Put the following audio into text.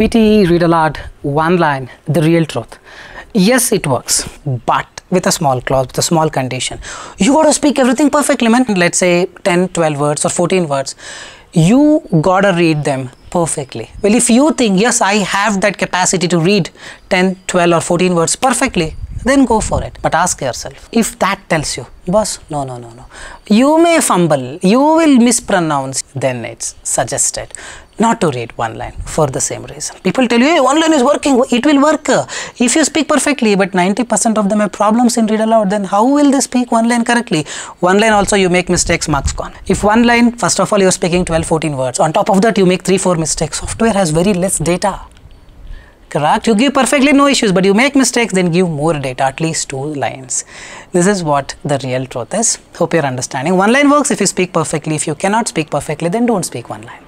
PTE read aloud one line, the real truth. Yes, it works, but with a small clause, with a small condition. You got to speak everything perfectly, man. Let's say 10, 12 words or 14 words. You got to read them perfectly. Well, if you think, yes, I have that capacity to read 10, 12 or 14 words perfectly, then go for it. But ask yourself, if that tells you, boss, no, you may fumble, you will mispronounce, then it's suggested not to read one line for the same reason. People tell you, hey, one line is working, it will work. If you speak perfectly, but 90% of them have problems in read aloud, then how will they speak one line correctly? One line also you make mistakes, marks gone. If one line, first of all, you're speaking 12, 14 words. On top of that, you make 3, 4 mistakes. Software has very less data. Correct? You give perfectly, no issues, but you make mistakes, then give more data, at least 2 lines. This is what the real truth is. Hope you're understanding. One line works if you speak perfectly. If you cannot speak perfectly, then don't speak one line.